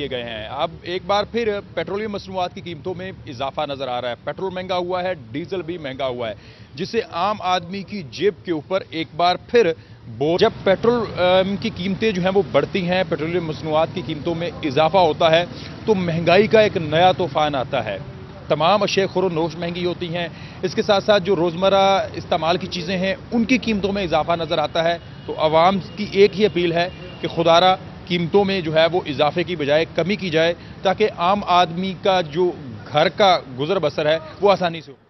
दिए गए हैं। अब एक बार फिर पेट्रोलियम मसनूआत की कीमतों में इजाफा नजर आ रहा है। पेट्रोल महंगा हुआ है, डीजल भी महंगा हुआ है, जिससे आम आदमी की जेब के ऊपर एक बार फिर जब पेट्रोल की कीमतें जो हैं वो बढ़ती हैं, पेट्रोलियम मसनूआत की कीमतों में इजाफा होता है तो महंगाई का एक नया तूफान आता है। तमाम अशिया खुरोनोश महंगी होती हैं, इसके साथ साथ जो रोज़मर्रा इस्तेमाल की चीज़ें हैं उनकी कीमतों में इजाफा नज़र आता है। तो आवाम की एक ही अपील है कि खुदारा कीमतों में जो है वो इजाफे की बजाय कमी की जाए, ताकि आम आदमी का जो घर का गुजर बसर है वो आसानी से हो।